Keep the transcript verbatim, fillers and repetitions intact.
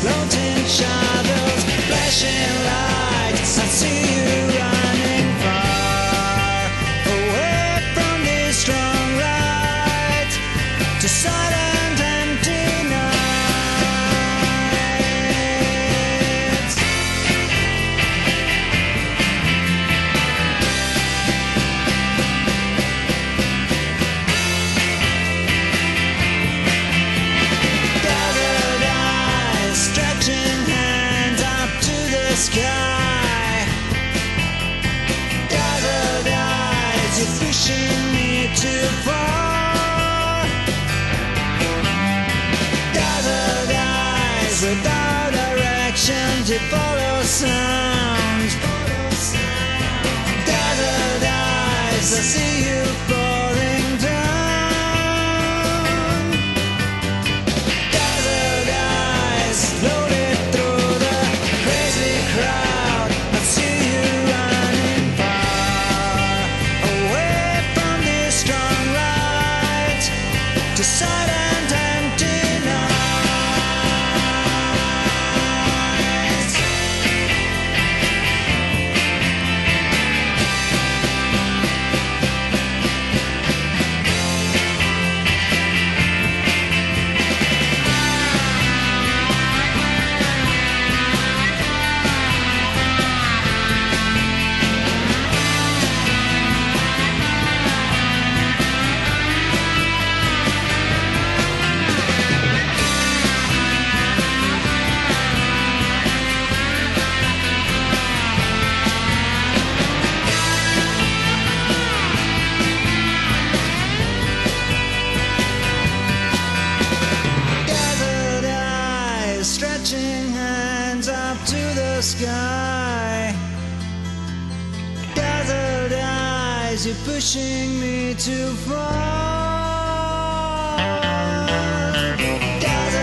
floating shadows, flashing lights. I see you running far away from this strong light to silent empty nights. Gathered eyes, stretching hands up to the sky. Gathered eyes, you're pushing me too far. Gathered eyes, without direction to follow sound. Gathered eyes, I see you falling down. Gathered eyes, loaded through the crazy crowd. I see you running far away from this strong light to silent empty nights. Gathered eyes, stretching hands up to the sky. Gathered eyes, you're pushing me too far. Gathered